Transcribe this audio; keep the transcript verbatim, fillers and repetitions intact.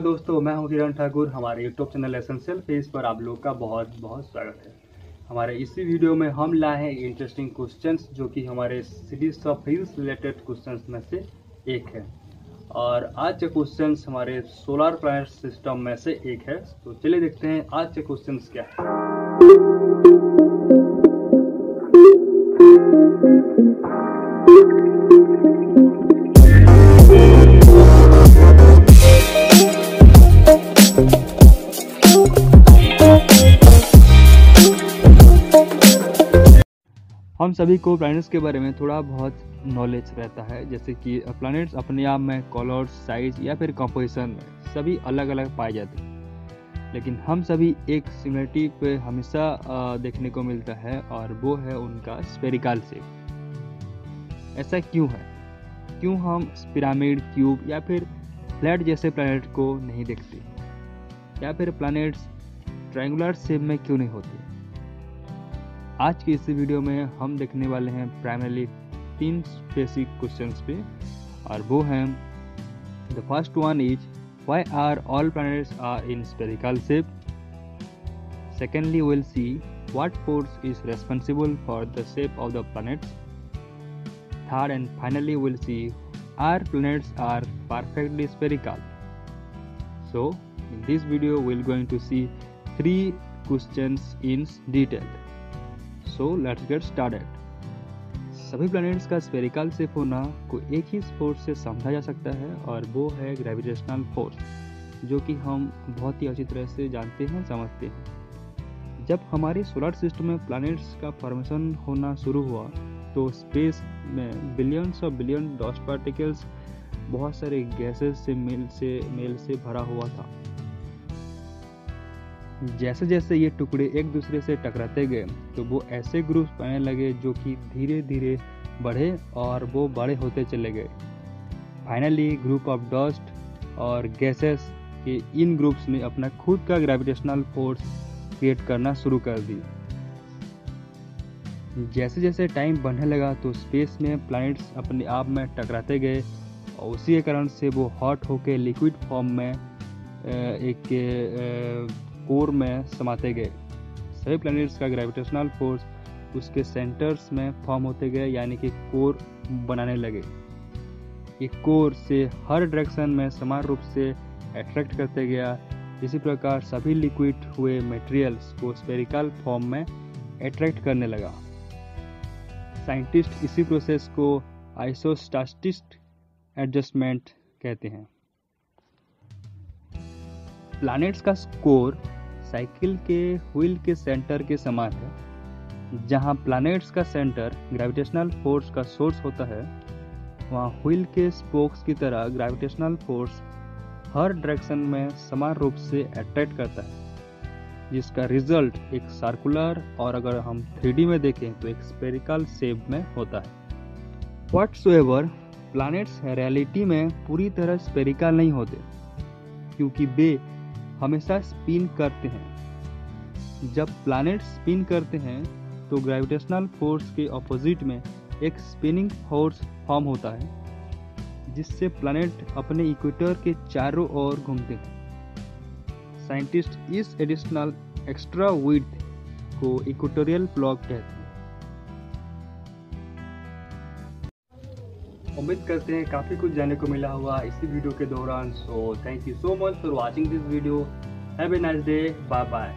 दोस्तों, मैं हूं किरण ठाकुर। हमारे यूट्यूब चैनल एसेंशियल फिजिक्स पर आप लोग का बहुत बहुत स्वागत है। हमारे इसी वीडियो में हम लाए हैं इंटरेस्टिंग क्वेश्चंस, जो कि हमारे series of physics related questions में से एक है। और आज के क्वेश्चंस हमारे सोलर प्लैनेट सिस्टम में से एक है। तो चलिए देखते हैं आज के क्वेश्चन क्या है। हम सभी को प्लैनेट्स के बारे में थोड़ा बहुत नॉलेज रहता है, जैसे कि प्लैनेट्स अपने आप में कलर, साइज या फिर कंपोजिशन में सभी अलग अलग पाए जाते हैं। लेकिन हम सभी एक सिमिलरिटी पे हमेशा देखने को मिलता है, और वो है उनका स्फेरिकल शेप। ऐसा क्यों है? क्यों हम पिरामिड, क्यूब या फिर फ्लैट जैसे प्लैनेट को नहीं देखते, या फिर प्लैनेट्स ट्रायंगुलर शेप में क्यों नहीं होते? आज के इस वीडियो में हम देखने वाले हैं प्राइमरली तीन बेसिक क्वेश्चंस पे, और वो हैं the first one is why are all planets are in spherical shape. Secondly will see what force is responsible for the shape of the planets. Third and finally will see are planets are perfectly spherical. So in this video will going to see three questions in detail. So let's get started. सभी planets का spherical shape होना को एक ही force से समझा जा सकता है, और वो है ग्रेविटेशनल फोर्स, जो कि हम बहुत ही अच्छी तरह से जानते हैं, समझते हैं। जब हमारे सोलर सिस्टम में प्लैनेट्स का फॉर्मेशन होना शुरू हुआ, तो स्पेस में बिलियंस और बिलियन डस्ट पार्टिकल्स, बहुत सारे गैसेस से मेल से मेल से भरा हुआ था। जैसे जैसे ये टुकड़े एक दूसरे से टकराते गए, तो वो ऐसे ग्रुप्स बनने लगे जो कि धीरे धीरे बढ़े, और वो बड़े होते चले गए। फाइनली ग्रुप ऑफ डस्ट और गैसेस के इन ग्रुप्स ने अपना खुद का ग्रेविटेशनल फोर्स क्रिएट करना शुरू कर दी। जैसे जैसे टाइम बढ़ने लगा, तो स्पेस में प्लैनेट्स अपने आप में टकराते गए, और उसी के कारण से वो हॉट होकर लिक्विड फॉर्म में एक कोर में समाते गए। सभी प्लैनेट्स का ग्रेविटेशनल फोर्स उसके सेंटर्स में फॉर्म होते गए, यानी कि कोर बनाने लगे। ये कोर से हर डायरेक्शन में समान रूप से अट्रैक्ट करते गया। इसी प्रकार सभी लिक्विड हुए मटेरियल्स को स्फेरिकल फॉर्म में अट्रैक्ट करने लगा। साइंटिस्ट इसी प्रोसेस को आइसोस्टैटिक एडजस्टमेंट कहते हैं। प्लैनेट्स का कोर साइकिल के व्हील के सेंटर के समान है। जहां प्लैनेट्स का सेंटर ग्रेविटेशनल फोर्स का सोर्स होता है, वहां व्हील के स्पोक्स की तरह ग्रेविटेशनल फोर्स हर डायरेक्शन में समान रूप से अट्रैक्ट करता है, जिसका रिजल्ट एक सर्कुलर और अगर हम थ्री डी में देखें तो एक स्फेरिकल शेप में होता है। व्हाटसोएवर प्लैनेट्स रियलिटी में पूरी तरह स्फेरिकल नहीं होते, क्योंकि वे हमेशा स्पिन करते हैं। जब प्लैनेट स्पिन करते हैं, तो ग्रेविटेशनल फोर्स के ऑपोजिट में एक स्पिनिंग फोर्स फॉर्म होता है, जिससे प्लैनेट अपने इक्वेटर के चारों ओर घूमते हैं। साइंटिस्ट इस एडिशनल एक्स्ट्रा विड्थ को इक्वेटोरियल ब्लॉक कहते हैं। उम्मीद करते हैं काफ़ी कुछ जानने को मिला हुआ इसी वीडियो के दौरान। So thank you so much for watching this video. Have a nice day. Bye bye.